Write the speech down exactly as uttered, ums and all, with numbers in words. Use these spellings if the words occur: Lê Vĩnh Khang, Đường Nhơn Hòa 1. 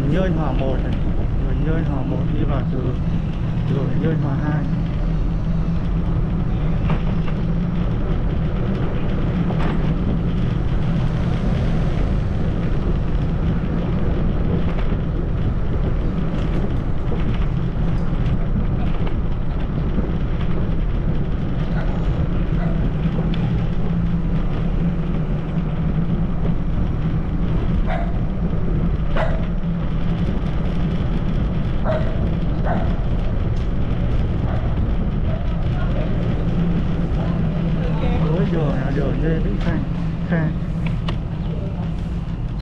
đường Nhơn Hòa một này, đường Nhơn Hòa một đi vào từ đường Nhơn Hòa hai. Đường là đường Lê Vĩnh Khang.